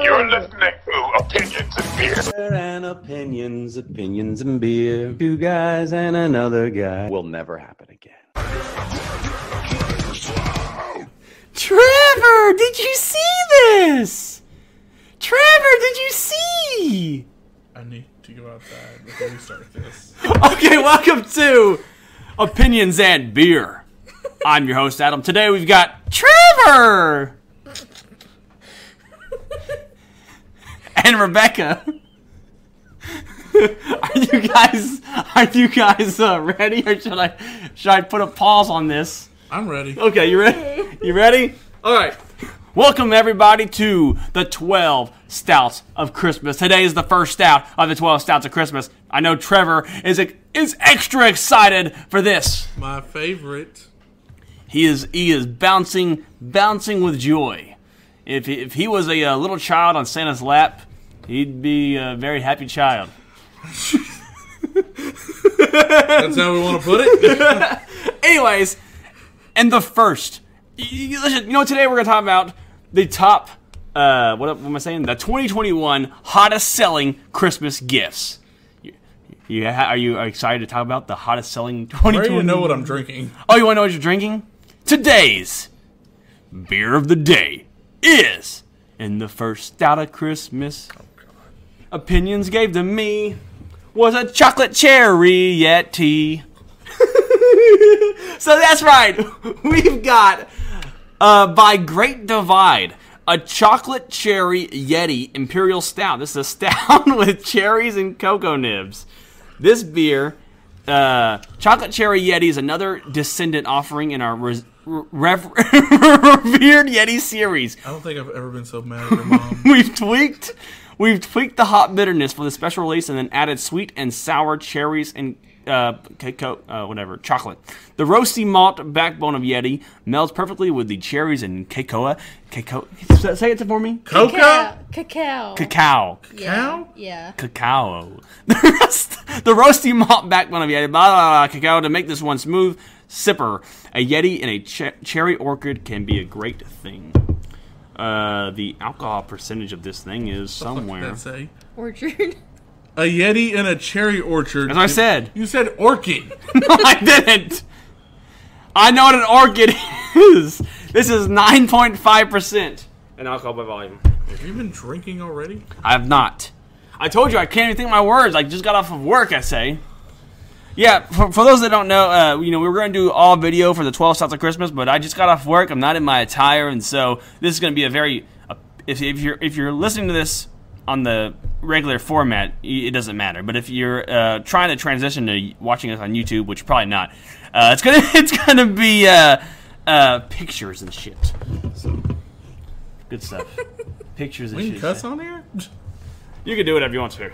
You're listening to Opinions and Beer. And opinions and beer. Two guys and another guy. Will never happen again. Trevor, did you see this? Trevor, did you see? I need to go outside before we start this. Okay, welcome to Opinions and Beer. I'm your host, Adam. Today we've got Trevor! And Rebecca. Are you guys ready, or should I put a pause on this? I'm ready. Okay, you ready? You ready? All right. Welcome everybody to the 12 Stouts of Christmas. Today is the first stout of the 12 Stouts of Christmas. I know Trevor is extra excited for this. My favorite. He is bouncing with joy. If he was a little child on Santa's lap, he'd be a very happy child. That's how we want to put it? Anyways, and the first. Listen, you know, today we're going to talk about the top, what am I saying? The 2021 hottest selling Christmas gifts. Are you excited to talk about the hottest selling 2021? I already know what I'm drinking. Oh, you want to know what you're drinking? Today's beer of the day is in the first stout of Christmas. Oh, God. Opinions gave to me was a chocolate cherry Yeti. So that's right. We've got by Great Divide a chocolate cherry Yeti imperial stout. This is a stout with cherries and cocoa nibs. This beer, chocolate cherry Yeti, is another descendant offering in our revered Yeti series. I don't think I've ever been so mad at your mom. We've tweaked the hot bitterness for the special release and then added sweet and sour cherries and chocolate. The roasty malt backbone of Yeti melds perfectly with the cherries and cocoa. Say it for me. Cocoa? Cacao. Cacao. Cacao? Yeah. Cacao. The roasty malt backbone of Yeti, blah, blah, blah, cacao, to make this one smooth sipper. A Yeti and a cherry orchid can be a great thing. The alcohol percentage of this thing is somewhere. What did that say? Orchard. A Yeti and a cherry orchard. As I said. You said orchid. No, I didn't. I know what an orchid is. This is 9.5% in alcohol by volume. Have you been drinking already? I have not. I told you I can't even think of my words. I just got off of work, I say. Yeah, for those that don't know, we were going to do all video for the 12 Stouts of Christmas, but I just got off work. I'm not in my attire, and so this is going to be a very... If you're listening to this on the regular format, it doesn't matter. But if you're trying to transition to watching us on YouTube, which probably not, it's gonna be pictures and shit. So, good stuff. Pictures and shit. We can cuss on here? You can do whatever you want to.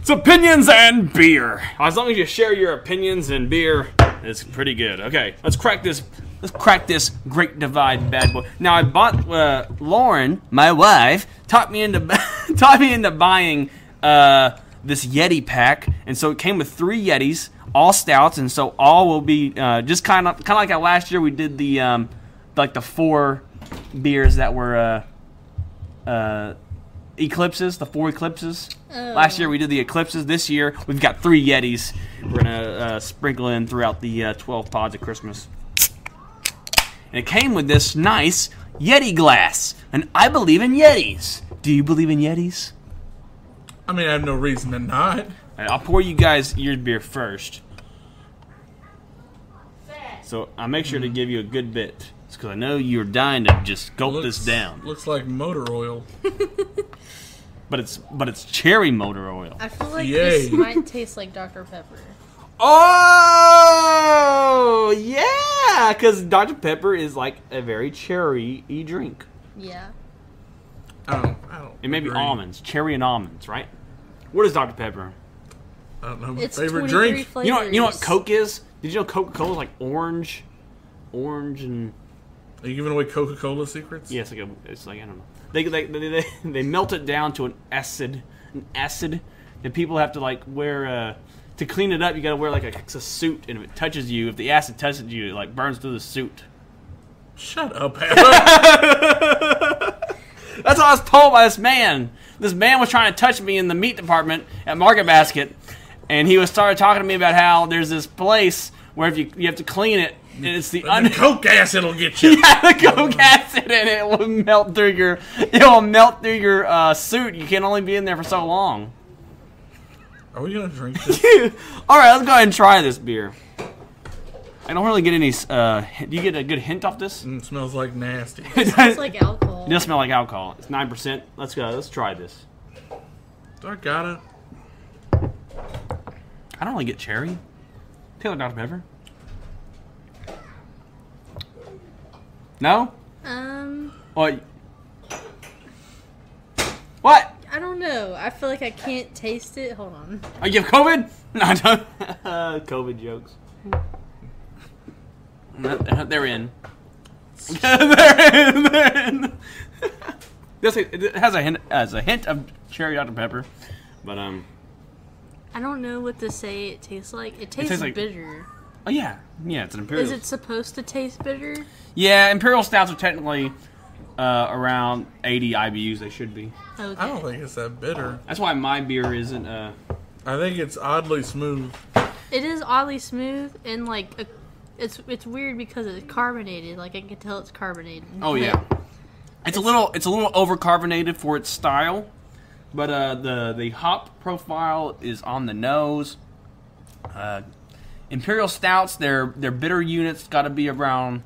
It's opinions and beer. As long as you share your opinions and beer, it's pretty good. Okay, let's crack this. Let's crack this Great Divide bad boy. Now I bought Lauren, my wife, taught me into buying this Yeti pack, and so it came with 3 Yetis, all stouts, and so all will be just kind of like how last year we did the like the 4 beers that were eclipses, the 4 eclipses. Oh. Last year we did the eclipses. This year we've got 3 Yetis. We're gonna sprinkle in throughout the 12 pods of Christmas. And it came with this nice Yeti glass. And I believe in Yetis. Do you believe in Yetis? I mean, I have no reason to not. All right, I'll pour you guys your beer first. So I'll make sure to give you a good bit. It's because I know you're dying to just gulp this down. Looks like motor oil. but it's cherry motor oil. I feel like this might taste like Dr. Pepper. Oh, yeah, because Dr. Pepper is like a very cherry-y drink. Yeah. I don't it may agree. Be almonds, cherry and almonds, right? What is Dr. Pepper? I don't know, my it's favorite drink. Flavors. You know what Coke is? Did you know Coca-Cola is like orange and... Are you giving away Coca-Cola secrets? Yes, yeah, it's like, I don't know. They melt it down to an acid that people have to like wear... To clean it up, you gotta wear like a suit, and if it touches you, if the acid touches you, it like burns through the suit. Shut up, Adam. That's what I was told by this man. This man was trying to touch me in the meat department at Market Basket, and he was started talking to me about how there's this place where if you have to clean it, and it's the coke acid will get you. Yeah, the coke acid, and it will melt through your suit. You can only be in there for so long. Are we gonna drink this? All right, let's go ahead and try this beer. I don't really get any. Do you get a good hint off this? It smells like nasty. It smells like alcohol. It does smell like alcohol. It's 9%. Let's go. Let's try this. I got it. I don't really get cherry. Taylor Dr. Pepper. No. What? What? I don't know. I feel like I can't taste it. Hold on. Oh, you have COVID? No, I don't. COVID jokes. They're in. This it has a hint of cherry Dr. Pepper, but I don't know what to say. It tastes like it tastes like, bitter. Oh yeah, yeah. It's an imperial. Is it supposed to taste bitter? Yeah, imperial stouts are technically around 80 IBUs. They should be. Okay. I don't think it's that bitter. That's why my beer isn't. I think it's oddly smooth. It is oddly smooth and like a. It's weird because it's carbonated. Like I can tell it's carbonated. Oh yeah, it's a little over carbonated for its style, but the hop profile is on the nose. Imperial stouts, their bitter units got to be around.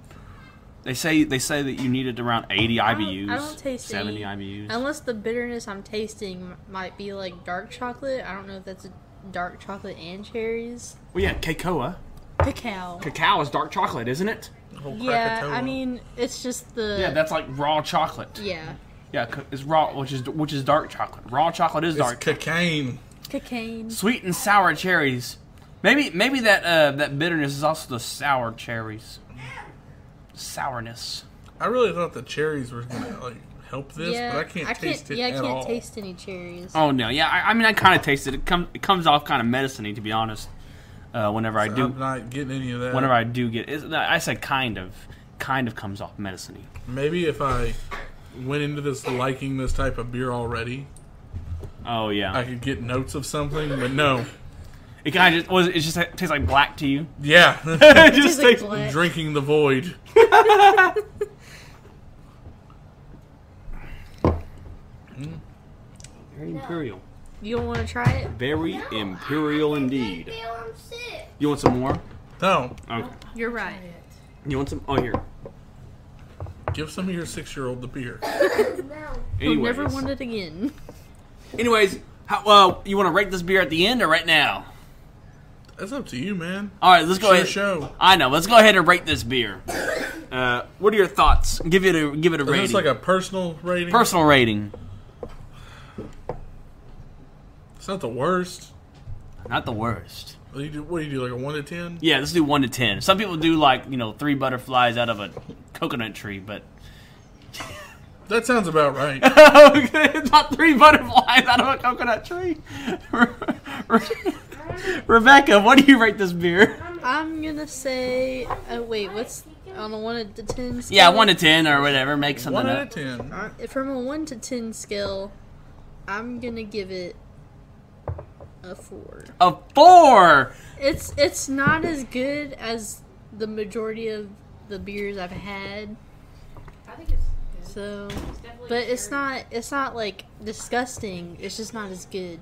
They say that you need it around 80 IBUs. I don't taste 70 IBUs unless the bitterness I'm tasting might be like dark chocolate. I don't know if that's dark chocolate and cherries. Well, yeah, Keikoa. Cacao. Cacao is dark chocolate, isn't it? Yeah, I mean, it's just the... Yeah, that's like raw chocolate. Yeah. Yeah, it's raw, which is dark chocolate. Raw chocolate is dark. It's cocaine. Cocaine. Sweet and sour cherries. Maybe that bitterness is also the sour cherries. Sourness. I really thought the cherries were going to, like, help this, yeah, but I can't taste any cherries. Oh, no. Yeah, I mean, I kind of tasted it. It comes off kind of medicine-y, to be honest. I'm not getting any of that. Whenever I do get it, I said kind of comes off medicine-y. Maybe if I went into this liking this type of beer already. Oh yeah. I could get notes of something, but no. It kind of just it tastes like black to you. Yeah. It just tastes like black. Drinking the void. Very imperial. You don't want to try it? Very imperial indeed. I feel I'm sick. You want some more? No. Okay. You're right. You want some? Oh, here. Give some of your 6-year-old the beer. No. You'll never want it again. Anyways, you want to rate this beer at the end or right now? That's up to you, man. All right, let's go ahead. Show. I know. Let's go ahead and rate this beer. What are your thoughts? Give it a rating. It's like a personal rating. Personal rating. It's not the worst. Not the worst. What do you do, like a 1 to 10? Yeah, let's do 1 to 10. Some people do, like, you know, 3 butterflies out of a coconut tree, but... That sounds about right. It's not 3 butterflies out of a coconut tree. Rebecca, what do you rate this beer? I'm going to say... Oh, wait, what's... On a 1 to 10 scale? Yeah, 1 to 10 or whatever. Make something up. 1 to 10. From a 1 to 10 scale, I'm going to give it... A 4. A 4. It's not as good as the majority of the beers I've had. I think it's good. So, but it's not like disgusting. It's just not as good.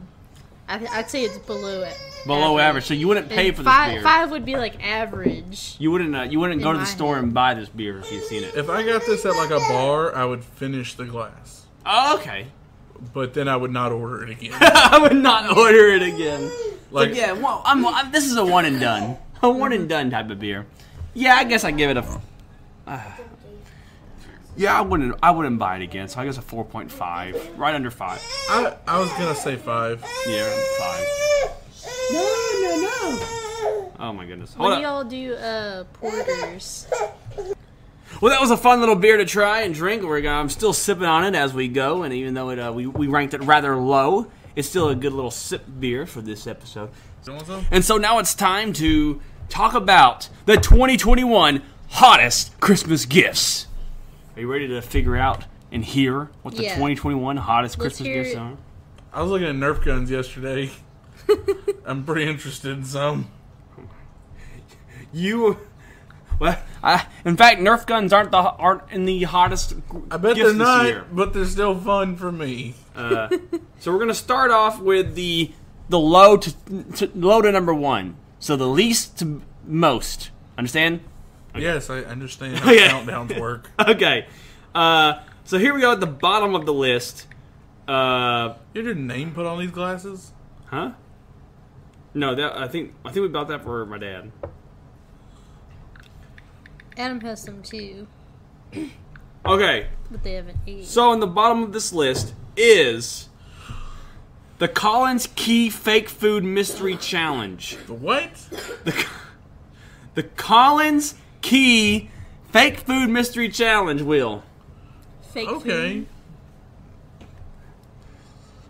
I'd say it's below it. Below average. So you wouldn't pay for this beer. 5 would be like average. You wouldn't go to the store and buy this beer if you've seen it. If I got this at like a bar, I would finish the glass. Oh, okay. But then I would not order it again. I would not order it again. Like, yeah, well, this is a one and done. A one and done type of beer. Yeah, I guess I give it a... yeah, I wouldn't buy it again, so I guess a 4.5. Right under 5. I was going to say 5. Yeah, 5. No. Oh, my goodness. What do y'all do porters? Well, that was a fun little beer to try and drink. I'm still sipping on it as we go, and even though we ranked it rather low, it's still a good little sip beer for this episode. And so now it's time to talk about the 2021 hottest Christmas gifts. Are you ready to figure out and here what the 2021 hottest Christmas gifts are. I was looking at Nerf guns yesterday. I'm pretty interested in some. Well, in fact, Nerf guns aren't in the hottest. I bet they're not, year. But they're still fun for me. So we're gonna start off with the low to number one. So the least to most. Understand? Okay. Yes, I understand how countdowns work. Okay. So here we go at the bottom of the list. Did your name put on these glasses? Huh? No, that I think we bought that for my dad. Adam has some too. Okay. But they haven't eaten. So on the bottom of this list is the Collins Key Fake Food Mystery Challenge. The what? The Collins Key Fake Food Mystery Challenge, Will. Fake food. Okay.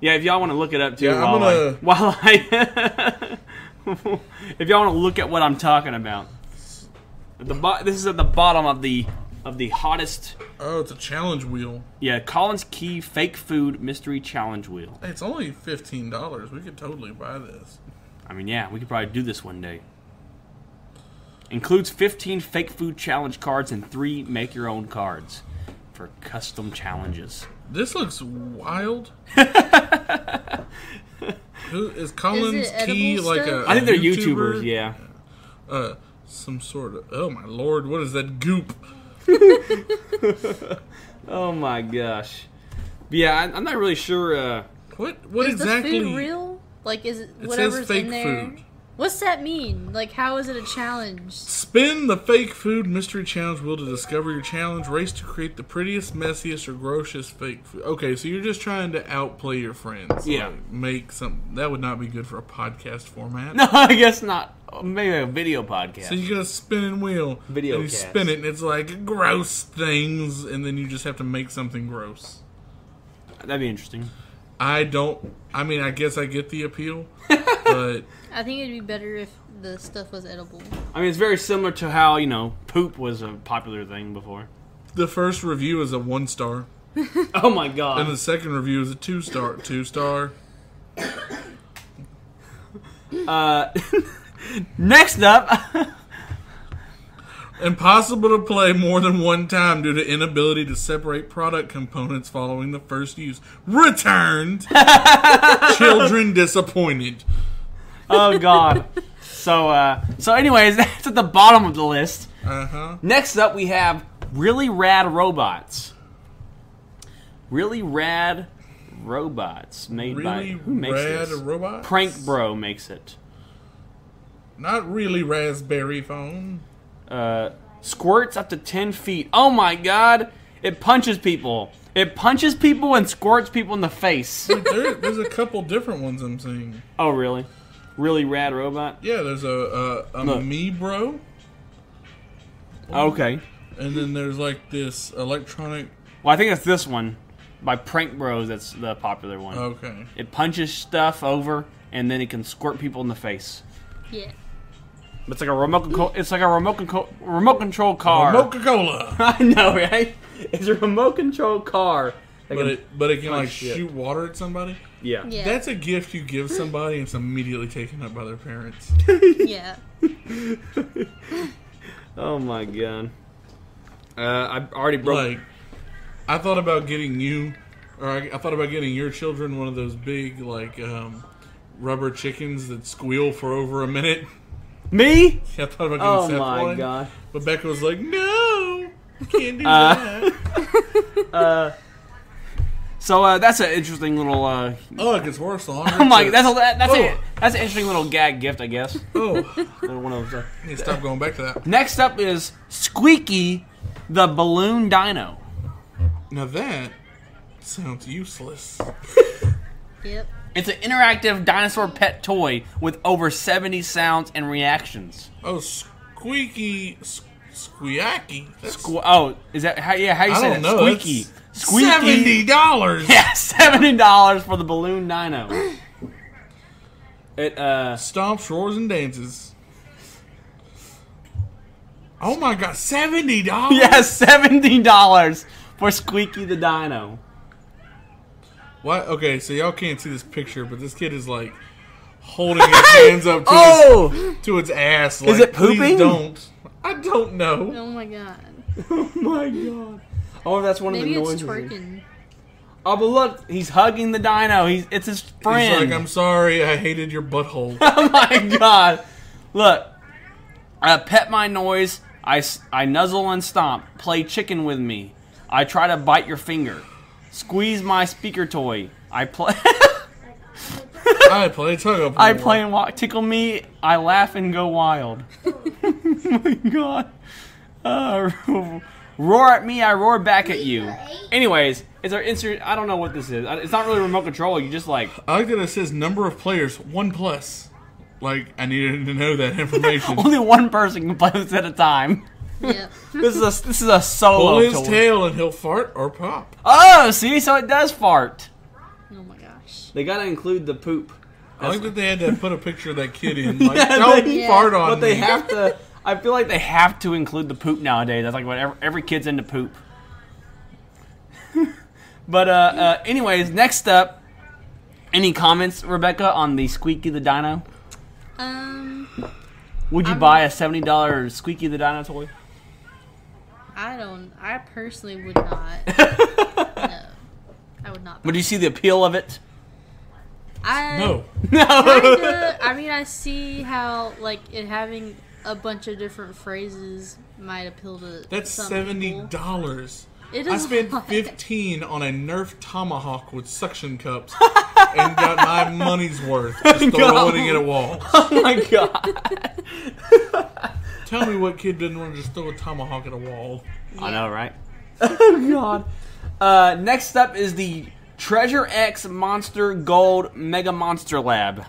Yeah, if y'all want to look it up too, yeah, if y'all want to look at what I'm talking about. This is at the bottom of the hottest. Oh, it's a challenge wheel. Yeah, Collins Key Fake Food Mystery Challenge Wheel. Hey, it's only $15. We could totally buy this. I mean, yeah, we could probably do this one day. Includes 15 fake food challenge cards and 3 make-your-own cards for custom challenges. This looks wild. Is Collins Key like a? I think they're YouTubers. Yeah. Some sort of... Oh, my Lord. What is that goop? Oh, my gosh. Yeah, I'm not really sure. What exactly... Is the food real? Like, is it whatever's says fake in there? Food. What's that mean? Like, how is it a challenge? Spin the fake food mystery challenge wheel to discover your challenge. Race to create the prettiest, messiest, or grossest fake food. Okay, so you're just trying to outplay your friends. Yeah. Like, make something... That would not be good for a podcast format. No, I guess not. Maybe a video podcast. So you got a spinning wheel. Video and you cast. Spin it, and it's like gross things, and then you just have to make something gross. That'd be interesting. I mean, I guess I get the appeal, but I think it'd be better if the stuff was edible. I mean, it's very similar to how, you know, poop was a popular thing before. The first review is a 1-star. Oh my god! And the second review is a 2-star. 2-star. Next up, impossible to play more than one time due to inability to separate product components following the first use. Returned. Children disappointed. Oh god. So anyways, that's at the bottom of the list. Next up, we have Really Rad Robots. Really Rad Robots made by who makes this? Robots? Prank Bro makes it. Not really raspberry phone. Squirts up to 10 feet. Oh my god! It punches people. It punches people and squirts people in the face. Wait, there's a couple different ones I'm seeing. Oh really? Really Rad Robot? Yeah, there's a Me Bro. Okay. And then there's like this electronic... Well, I think that's this one. By Prank Bros, that's the popular one. Okay. It punches stuff over and then it can squirt people in the face. Yeah. It's like a remote control. It's like a remote control car. Remote Coca-Cola. I know, right? It's a remote control car. But it can like shoot water at somebody. Yeah. That's a gift you give somebody, and it's immediately taken up by their parents. Yeah. Oh my god. I already broke. Like, I thought about getting you, or I thought about getting your children one of those big like rubber chickens that squeal for over a minute. Me? Yeah, I thought about getting Seth one. Oh my god! But Becca was like, "No, can't do that." So that's an interesting little. Oh, it gets worse. Oh my! That's an interesting little gag gift, I guess. Oh, one of those. I need to stop going back to that. Next up is Squeaky, the balloon dino. Now that sounds useless. Yep. It's an interactive dinosaur pet toy with over 70 sounds and reactions. Oh, Squeaky. Squeaky? Is that how you say that? Know. Squeaky. That's Squeaky. $70! Yeah, $70 for the balloon dino. It stomps, roars, and dances. Oh my god, $70? Yeah, $70 for Squeaky the Dino. What? Okay, so y'all can't see this picture, but this kid is like holding his hands up to, oh! his, to its ass. Like, is it pooping? Please don't. I don't know. Oh my god. Oh my god. Oh, that's one maybe of the noises. Maybe it's twerking. Oh, but look, he's hugging the dino. It's his friend. He's like, I'm sorry, I hated your butthole. Oh my god. Look, I pet my noise. I nuzzle and stomp. Play chicken with me. I try to bite your finger. Squeeze my speaker toy. I play. I play tug-o-pole. I play and walk. Tickle me. I laugh and go wild. Oh my god. Roar at me, I roar back at you. Anyways, it's our insert. I don't know what this is. It's not really remote control. You just like. I like that it says number of players 1+. Like I needed to know that information. Only one person can play this at a time. Yeah. This is a solo. Pull his toy. Tail and he'll fart or pop. Oh, see, so it does fart. Oh my gosh. They gotta include the poop. I like that they had to put a picture of that kid in. Like, yeah, don't fart on. But me. They have to. I feel like they have to include the poop nowadays. That's like what every kid's into poop. But anyways, next up, any comments, Rebecca, on the Squeaky the Dino? Would you buy a $70 Squeaky the Dino toy? I don't. I personally would not. No, I would not. Would you see the appeal of it? No. Kinda, I mean, I see how like it having a bunch of different phrases might appeal to. That's some $70. It is. I spent $15 on a Nerf tomahawk with suction cups and got my money's worth just throwing it at walls. Oh my god! Tell me what kid didn't want to just throw a tomahawk at a wall? Yeah. I know, right? Oh god! Next up is the Treasure X Monster Gold Mega Monster Lab.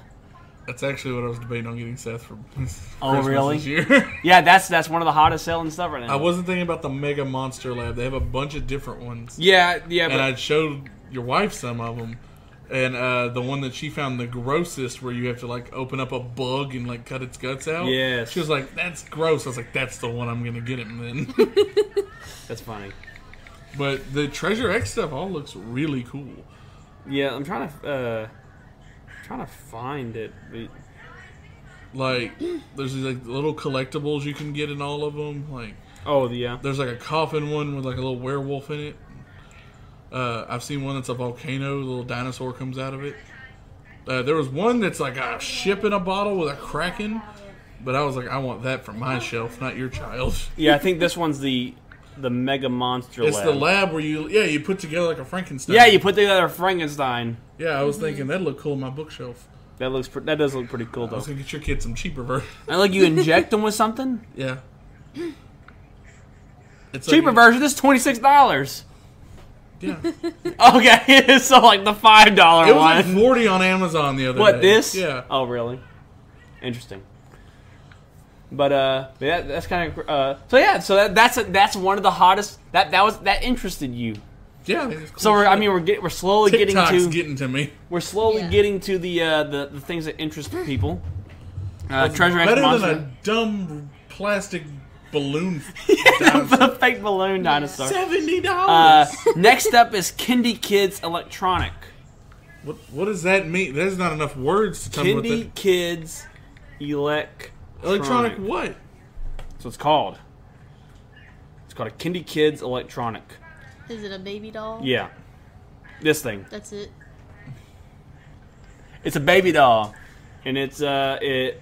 That's actually what I was debating on getting Seth for Christmas really? This year. Yeah, that's one of the hottest selling stuff right now. I wasn't thinking about the Mega Monster Lab. They have a bunch of different ones. Yeah. And I showed your wife some of them. And the one that she found the grossest, where you have to like open up a bug and like cut its guts out. Yes. She was like, that's gross. I was like, that's the one I'm going to get him then. That's funny. But the Treasure X stuff all looks really cool. Yeah, I'm trying to... trying to find it. Like, there's these like little collectibles you can get in all of them. Like, there's like a coffin one with like a little werewolf in it. I've seen one that's a volcano. A little dinosaur comes out of it. There was one that's like a ship in a bottle with a kraken. But I was like, I want that for my shelf, not your child. Yeah, I think this one's the Mega Monster Lab. It's the lab where you put together like a Frankenstein. Yeah, you put together a Frankenstein. Yeah, I was thinking that'd look cool on my bookshelf. That does look pretty cool though. I was gonna get your kid some cheaper versions. And like you inject them with something? Yeah. It's cheaper like, version is $26. Yeah. Okay, so like the $5 one. It was like $40 on Amazon the other day. What, this? Yeah. Oh really? Interesting. But yeah, that's kind of so yeah, so that's one of the hottest that interested you. Yeah. Cool so we're, I mean we're slowly TikTok's getting to me. We're slowly getting to the things that interest people. Treasure X Monster. Better than a dumb plastic balloon. Yeah, the fake balloon dinosaur. $70. Next up is Kindi Kids Electronic. What does that mean? There's not enough words to tell me what that. Kindi Kids Electronic. Electronic what? That's what it's called. It's called a Kindi Kids Electronic. Is it a baby doll? Yeah. This thing. That's it. It's a baby doll. And it's, I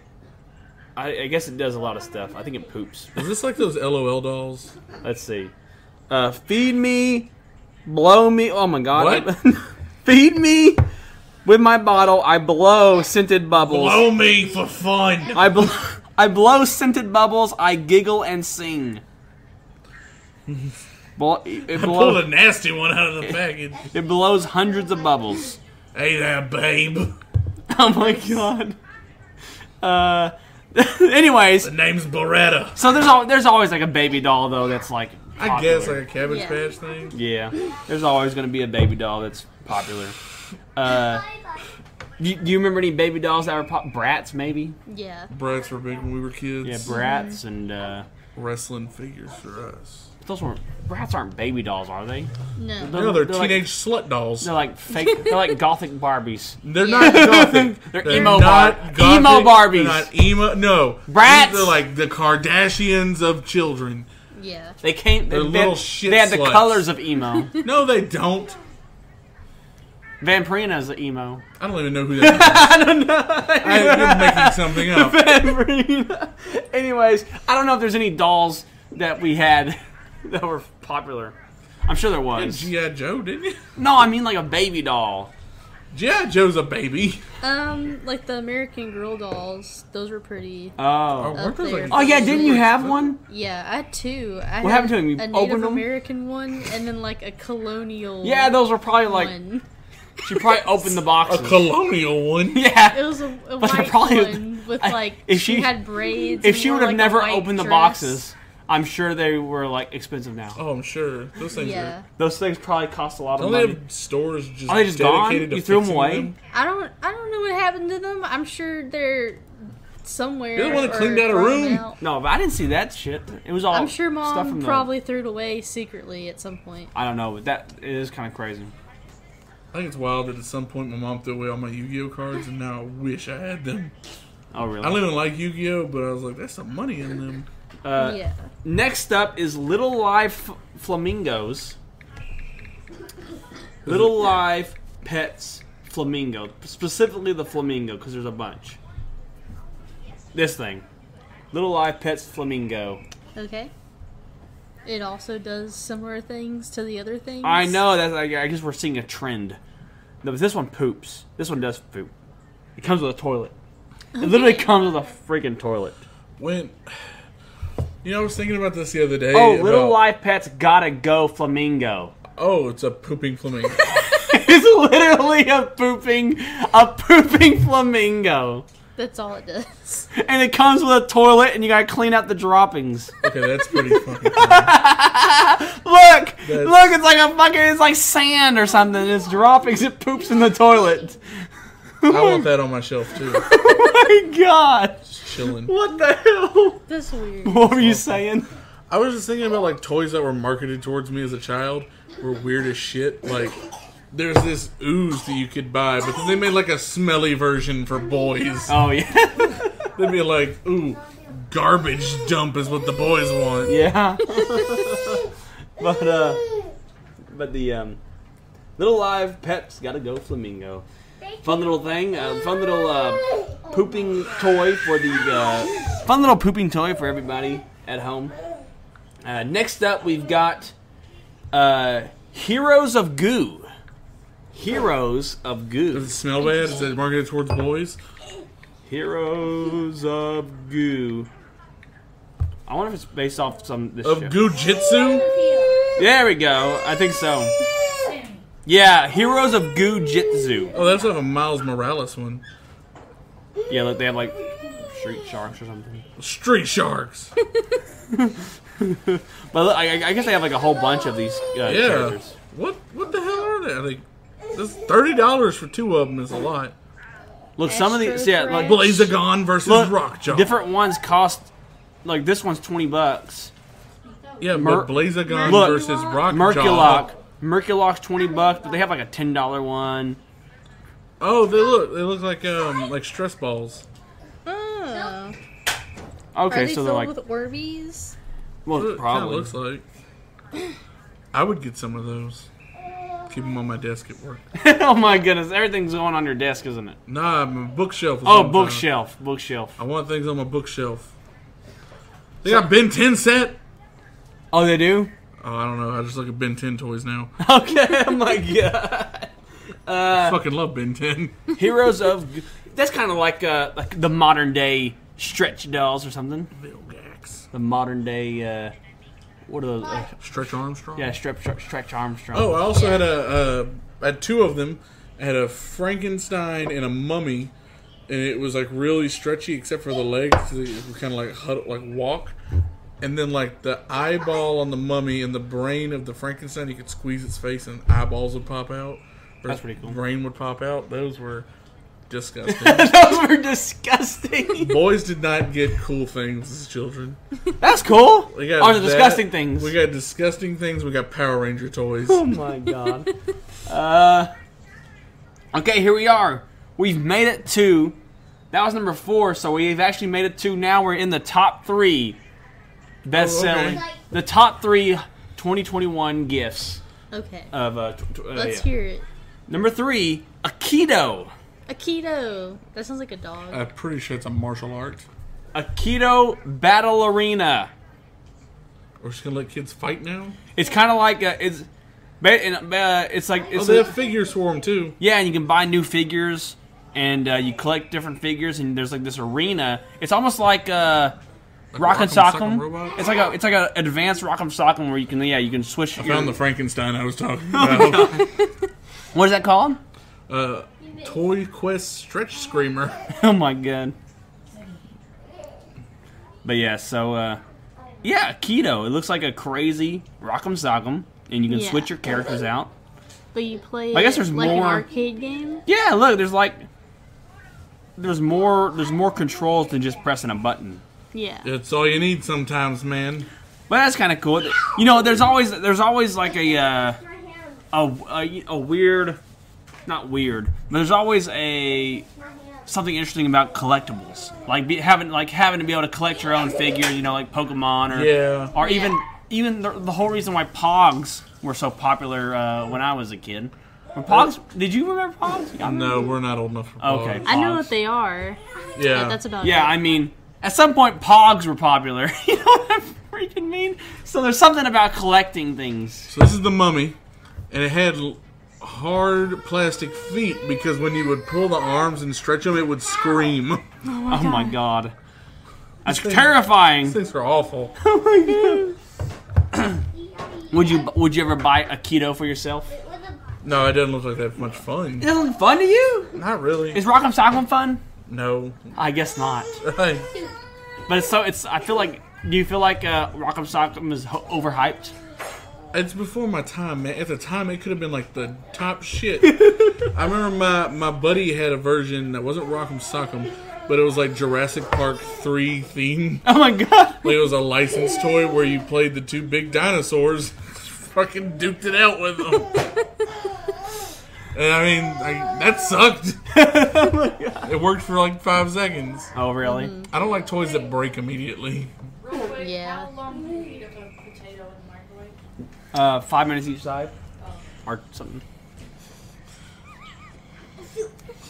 guess it does a lot of stuff. I think it poops. Is this like those LOL dolls? Let's see. Feed me, blow me, oh my god. What? Feed me. With my bottle, I blow scented bubbles. Blow me for fun. I blow scented bubbles. I giggle and sing. I pulled a nasty one out of the package. It blows hundreds of bubbles. Hey there, babe. Oh my god. Anyways. The name's Beretta. So there's always like a baby doll though that's like popular. I guess like a Cabbage Patch thing. Yeah. There's always gonna be a baby doll that's popular. Do you remember any baby dolls that were Bratz, maybe? Yeah. Bratz were big when we were kids. Yeah, Bratz and... wrestling figures for us. Those weren't Bratz aren't baby dolls, are they? No. They're teenage like, slut dolls. They're like fake. They're like gothic Barbies. They're not gothic. They're emo Barbies. Emo Barbies. They're not emo. No. Bratz. They're like the Kardashians of children. Yeah. They can't. They're little shit. They had the colors of emo. No, they don't. Vampirina's an emo. I don't even know who that is. I don't know. I'm making something up. Vampirina. Anyways, I don't know if there's any dolls that we had that were popular. I'm sure there was. G.I. Joe, didn't you? No, I mean like a baby doll. G.I. Joe's a baby. Like the American Girl dolls. Those were pretty. Oh yeah, didn't you have one? Yeah, I had two. What happened to him? You opened them? A Native American one and then like a colonial one. Yeah, those were probably like... She probably opened the box. A colonial one. Yeah. It was a white one with like, she had braids. If she would have never opened the boxes, I'm sure they were like expensive now. Oh, I'm sure. Those things are. Those things probably cost a lot of money. Don't they have stores just dedicated to you threw them away? I don't know what happened to them. I'm sure they're somewhere. You're the one that cleaned out a room. No, but I didn't see that shit. It was all I'm sure Mom probably threw it away secretly at some point. I don't know, but that it is kind of crazy. I think it's wild that at some point my mom threw away all my Yu-Gi-Oh cards, and now I wish I had them. Oh, really? I don't even like Yu-Gi-Oh, but I was like, there's some money in them. Yeah. Next up is Little Live Flamingos. Little Live Pets Flamingo. Specifically the flamingo, because there's a bunch. This thing. Little Live Pets Flamingo. Okay. It also does similar things to the other things. I know. That's, I guess we're seeing a trend. No, but this one poops. This one does poop. It comes with a toilet. Okay. It literally comes with a freaking toilet. When... You know, I was thinking about this the other day. Oh, Little Live Pets Gotta Go Flamingo. Oh, it's a pooping flamingo. It's literally a pooping flamingo. That's all it does. And it comes with a toilet, and you gotta clean out the droppings. Okay, that's pretty fucking funny. Look, it's like it's like sand or something. It's droppings. It poops in the toilet. I want that on my shelf too. Oh my god! Just chilling. What the hell? That's weird. What were you saying? I was just thinking about like toys that were marketed towards me as a child were weird as shit. Like. There's this ooze that you could buy, but then they made like a smelly version for boys. Oh, yeah. They'd be like, ooh, garbage dump is what the boys want. Yeah. but the Little Live Pets Gotta Go Flamingo. Fun little thing. Fun little pooping toy for everybody at home. Next up, we've got Heroes of Goo. Heroes of Goo. Does it smell bad? Is it marketed towards boys? Heroes of Goo. I wonder if it's based off this show. Of Goo Jitsu? There we go. I think so. Yeah, Heroes of Goo Jitsu. Oh, that's like a Miles Morales one. Yeah, look, they have like street sharks or something. Street sharks. But look, I guess they have like a whole bunch of these characters. What the hell are they? Are they $30 for two of them is a lot. Look, some of these, yeah, like Blazagon versus Rockjop. Different ones cost, like this one's $20. Yeah, but Blazagon versus Rockjop. Merculock's $20, but they have like a $10 one. Oh, they look like stress balls. Oh. Okay, so they're like with Orbeez? Well, it probably looks like. I would get some of those. Keep them on my desk at work. Oh my goodness, everything's going on your desk, isn't it? Nah, my bookshelf. Bookshelf. I want things on my bookshelf. They got Ben 10 set. Oh, they do? Oh, I don't know. I just look at Ben 10 toys now. Okay, I'm like, yeah. I fucking love Ben 10. Heroes of... That's kind of like the modern day stretch dolls or something. Vilgax. The modern day... What are those? Stretch Armstrong? Yeah, Stretch Armstrong. Oh, I also had had two of them. I had a Frankenstein and a mummy, and it was like really stretchy except for the legs. So it would kind of like huddle, like walk, and then like the eyeball on the mummy and the brain of the Frankenstein, you could squeeze its face and eyeballs would pop out. That's pretty cool. Brain would pop out. Those were Disgusting. Those were disgusting. Boys did not get cool things as children. That's cool. We got disgusting things. We got disgusting things. We got Power Ranger toys. Oh my god. Okay, here we are. We've made it to... That was number 4, so we've actually made it to... Now we're in the top 3 best-selling... Oh, okay. The top 3 2021 gifts. Okay. Of, Let's hear it. Number 3, Akedo. Akedo. That sounds like a dog. I'm pretty sure it's a martial art. Akedo Battle Arena. We're just gonna let kids fight now. It's kind of like they have figures for them too. Yeah, and you can buy new figures, and you collect different figures, and there's like this arena. It's almost like Rock'em Sock'em. It's like an advanced Rock'em Sock'em where you can you can switch. I found the Frankenstein I was talking about. What is that called? Toy Quest Stretch Screamer. Oh my god. But yeah, so yeah, Akedo. It looks like a crazy Rock'em Sock'em, and you can switch your characters out. But you play. I guess there's like more an arcade game. Yeah, look, there's more controls than just pressing a button. Yeah, that's all you need sometimes, man. But that's kind of cool. You know, there's always like a weird. Not weird, but there's always something interesting about collectibles, like having to be able to collect your own figure, you know, like Pokemon, or even the whole reason why Pogs were so popular when I was a kid. Were Pogs? Did you remember Pogs? No, we're not old enough for Pogs. Okay, Pogs. I know what they are. Yeah, but that's about it. Yeah, I mean, at some point Pogs were popular. You know what I freaking mean? So there's something about collecting things. So this is the Mummy, and it had hard plastic feet because when you would pull the arms and stretch them, it would scream. Oh my god. That's terrifying. These things are awful. Oh my god. would you ever buy Akedo for yourself? No, it doesn't look like that much fun. It doesn't look fun to you? Not really. Is Rock'em Sock'em fun? No. I guess not. Right. But I feel like. Do you feel like Rock'em Sock'em is overhyped? It's before my time, man. At the time, it could have been like the top shit. I remember my buddy had a version that wasn't Rock'em Sock'em, but it was like Jurassic Park 3 theme. Oh my god! Like it was a licensed toy where you played the two big dinosaurs, fucking duked it out with them. And I mean, that sucked. Oh my god! It worked for like 5 seconds. Oh really? Mm-hmm. I don't like toys that break immediately. Yeah. 5 minutes each side, or something.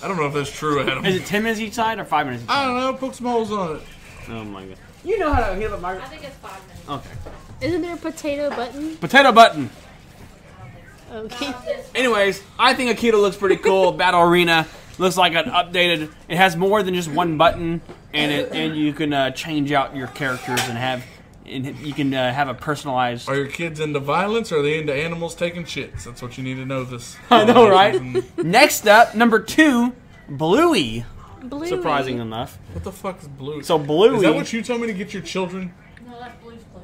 I don't know if that's true, Adam. Is it 10 minutes each side or 5 minutes each side? I don't know. Poke some holes on it. Oh my god. You know how to handle my... I think it's 5 minutes. Okay. Isn't there a potato button? Potato button! Okay. Anyways, I think Akedo looks pretty cool. Battle Arena looks like an updated... It has more than just one button, and you can change out your characters and have... And you can have a personalized... Are your kids into violence, or are they into animals taking shits? That's what you need to know this. I know, right? Next up, number 2, Bluey. Bluey. Surprising enough. What the fuck is Bluey? So Bluey... Is that what you told me to get your children? No, that's Blue's Clues.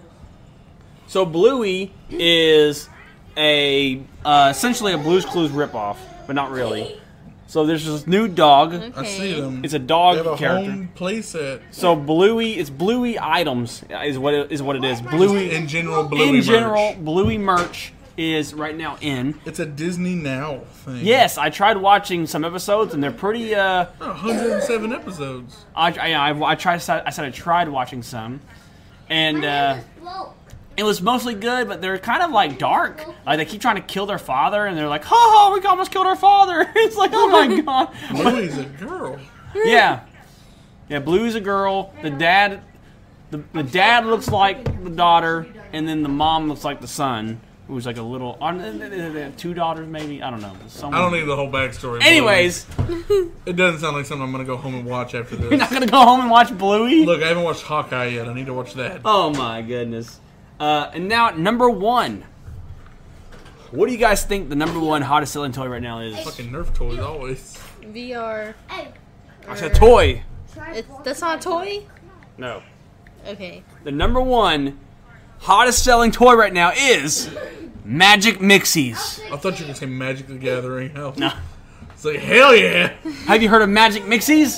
So Bluey is essentially a Blue's Clues ripoff, but not really. So there's this new dog. Okay. I see them. It's a dog character. Home playset. So Bluey, it's Bluey items is what it is. Bluey in general. Bluey merch is right now in. It's a Disney Now thing. Yes, I tried watching some episodes and they're pretty. 107 episodes. I tried. I said I tried watching some, and it was mostly good, but they're kind of like dark. Like they keep trying to kill their father, and they're like, "Oh, we almost killed our father." It's like, oh my god. Bluey's a girl. Yeah, yeah. Bluey's a girl. The dad looks like the daughter, and then the mom looks like the son, who's like a little. They have 2 daughters, maybe. I don't know. Someone... I don't need the whole backstory. Anyways, Bluey. It doesn't sound like something I'm gonna go home and watch after this. You're not gonna go home and watch Bluey? Look, I haven't watched Hawkeye yet. I need to watch that. Oh my goodness. And now, number 1. What do you guys think the number 1 hottest selling toy right now is? Fucking Nerf toys, always. VR. I said toy. That's not a toy? No. Okay. The number 1 hottest selling toy right now is Magic Mixies. I thought you were going to say Magic the Gathering. No. It's like, hell yeah! Have you heard of Magic Mixies?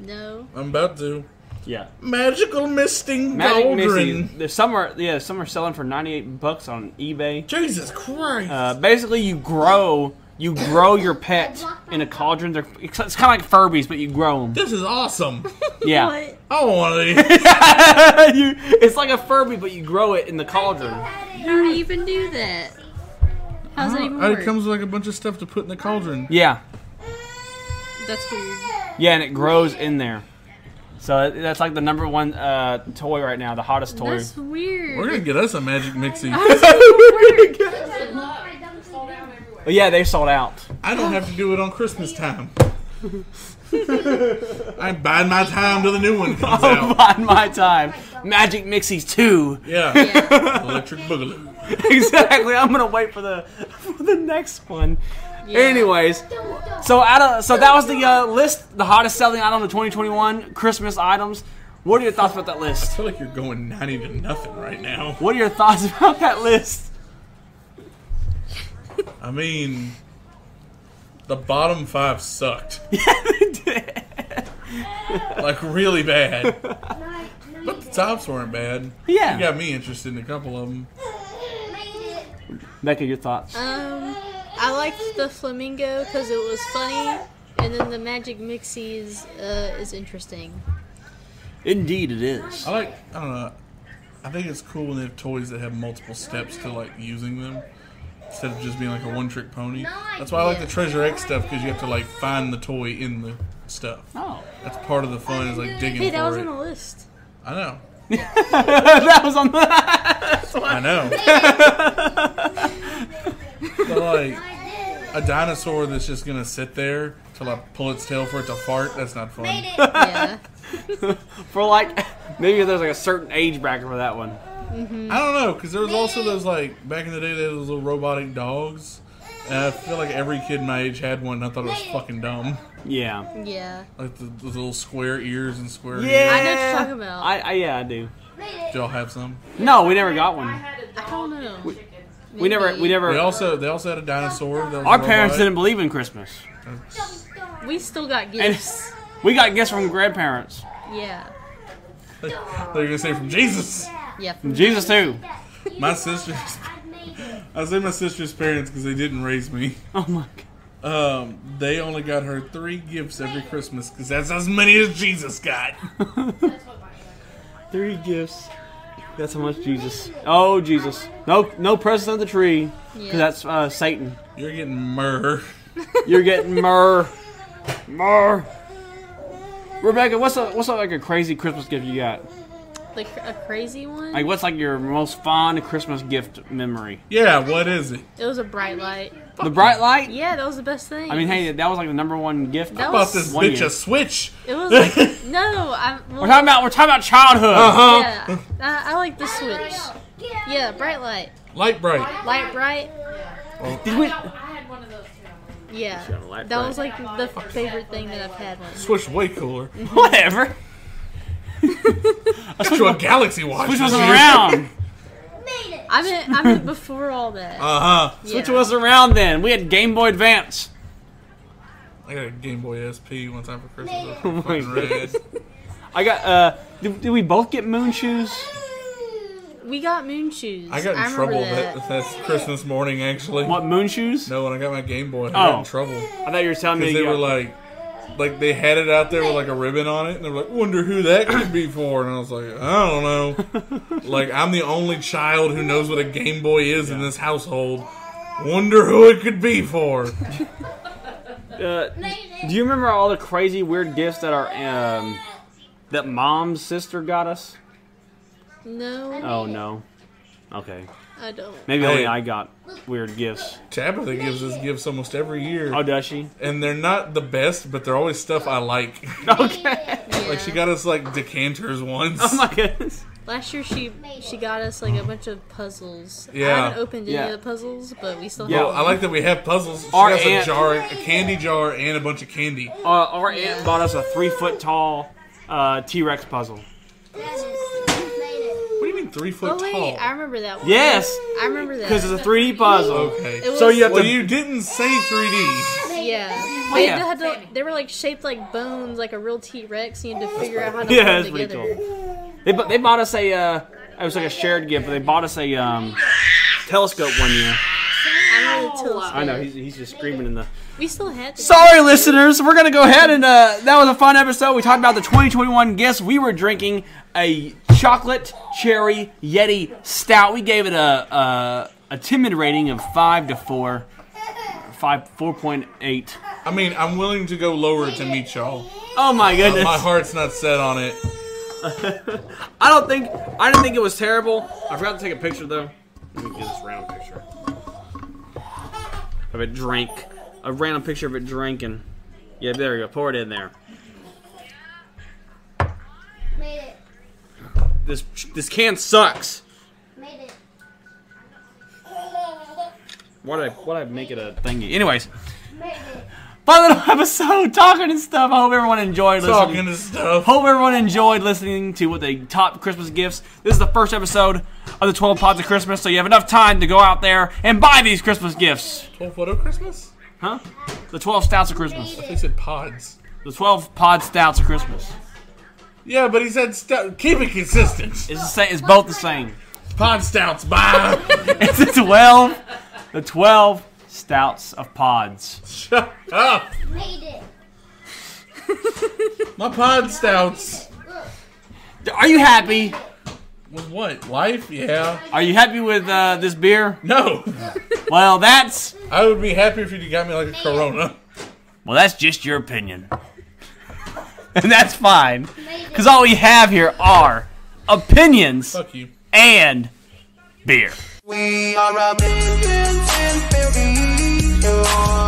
No. I'm about to. Yeah. Magical Misting Doldrin. There's some are selling for $98 on eBay. Jesus Christ! Basically, you grow your pet in a cauldron. It's kind of like Furbies, but you grow them. This is awesome. Yeah. What? I want one of these. It's like a Furby, but you grow it in the cauldron. How do you even do that? How's that even work? It comes with like a bunch of stuff to put in the cauldron. Yeah. That's weird. Yeah, and it grows in there. So that's like the #1 toy right now, the hottest toy. That's weird. We're gonna get us a Magic Mixie. Yeah, they sold out. I don't have to do it on Christmas time. I'm buying my time till the new one comes out. Buying my time. Magic Mixies 2. Yeah. Electric Boogaloo. Exactly. I'm gonna wait for the next one. Yeah. Anyways, so that was the list, the hottest selling item of 2021 Christmas items. What are your thoughts about that list? I feel like you're going 90 to nothing right now. What are your thoughts about that list? I mean, the bottom 5 sucked. Yeah, they did. Like really bad. But the tops weren't bad. Yeah, you got me interested in a couple of them. Becca, your thoughts? I liked the flamingo because it was funny, and then the Magic Mixies is interesting. Indeed, it is. I don't know. I think it's cool when they have toys that have multiple steps to like using them, instead of just being like a one-trick pony. That's why I like the Treasure X stuff, because you have to like find the toy in the stuff. Oh, that's part of the fun is like digging for it. Hey, that was on the list. I know. That was on the. I know. But like a dinosaur that's just gonna sit there till I pull its tail for it to fart, that's not fun. Yeah. For like maybe there's like a certain age bracket for that one. Mm-hmm. I don't know, because there was also those like back in the day, they had those little robotic dogs, and I feel like every kid my age had one, and I thought it was fucking dumb. Yeah. Yeah. Like the little square ears and square. Yeah, ears. I know what you're talking about. Yeah, I do. Do y'all have some? No, we never got one. I don't know. We never. They also had a dinosaur. Our parents didn't believe in Christmas. We still got gifts. And we got gifts from grandparents. Yeah. They're gonna say from Jesus. Yeah. From Jesus too. My sister's. I say my sister's parents because they didn't raise me. Oh my God. They only got her 3 gifts every Christmas because that's as many as Jesus got. 3 gifts. That's how much Jesus. Oh, Jesus. No presents on the tree. Because that's Satan. You're getting myrrh. You're getting myrrh. Myrrh. Rebecca, what's like a crazy Christmas gift you got? Like a crazy one? Like what's like your most fond Christmas gift memory? Yeah, what is it? It was a bright light. The bright light? Yeah, that was the best thing. I mean, hey, that was like the #1 gift. I bought this bitch a Switch. It was like, no, we're talking about childhood. Uh-huh. Yeah, I like the Switch. Yeah, bright light. Light Brite. Light Brite. Oh. I had one of those too. Yeah, that was like the favorite thing that I've had. Switch way cooler. Whatever. I got you a Galaxy Watch. Switch wasn't around. I meant before all that. Uh-huh. Yeah. Switch was around then. We had Game Boy Advance. I got a Game Boy SP one time for Christmas. Oh my God. I got, did we both get Moon Shoes? We got Moon Shoes. I got in trouble that's Christmas morning, actually. What, Moon Shoes? No, when I got my Game Boy, I got in trouble. I thought you were telling me. Because they were like they had it out there with like a ribbon on it, and they were like, wonder who that could be for, and I was like, I don't know. Like, I'm the only child who knows what a Game Boy is in this household. Wonder who it could be for. Do you remember all the crazy weird gifts that our that mom's sister got us? No. Oh no. Okay. I don't. Maybe only I got weird gifts. Tabitha gives us gifts almost every year. Oh, does she? And they're not the best, but they're always stuff I like. Okay. Yeah. Like she got us like decanters once. Oh my goodness. Last year she got us like a bunch of puzzles. Yeah. I haven't opened any of the puzzles, but we still have. Well, I like that we have puzzles. She got us a candy jar and a bunch of candy. Our aunt bought us a 3-foot tall T-Rex puzzle. 3-foot tall. Wait, I remember that one. Yes. I remember that. Because it's a 3D puzzle. Okay. So you didn't say 3D. Yeah. Oh, yeah. They were like shaped like bones, like a real T-Rex. You had to figure out how to put them together. Pretty cool. They bought us a, it was like a shared gift, but they bought us a telescope one year. I know, he's just screaming in the... We still had to... Sorry, listeners! We're going to go ahead and... that was a fun episode. We talked about the 2021 gifts. We were drinking a Chocolate Cherry Yeti Stout. We gave it a timid rating of 5 to 4. 4.8. I mean, I'm willing to go lower to meet y'all. Oh, my goodness. My heart's not set on it. I didn't think it was terrible. I forgot to take a picture, though. Let me get this round picture. Of it drank. A random picture of it drinking. Yeah, there we go. Pour it in there. Made it. This can sucks. Made it. Why did I make it a thingy? Anyways. Made it. Fun little episode talking and stuff. I hope everyone enjoyed listening. Talking and stuff. Hope everyone enjoyed listening to what they top Christmas gifts. This is the first episode of the 12 Pods of Christmas, so you have enough time to go out there and buy these Christmas gifts. 12 what of Christmas? Huh? The 12 Stouts of Christmas. I think he said pods. The 12 Pod Stouts of Christmas. Yeah, but he said stout. Keep it consistent. It's the same. It's both the same. Pod Stouts. Bye. It's the 12 Stouts of Pods. Shut up! Made it. My pod stouts. Are you happy? With what? Life? Yeah. Are you happy with this beer? No. Well, that's... I would be happy if you got me like a Corona. Well, that's just your opinion. And that's fine. Because all we have here are opinions. Fuck you. And beer. We are a million.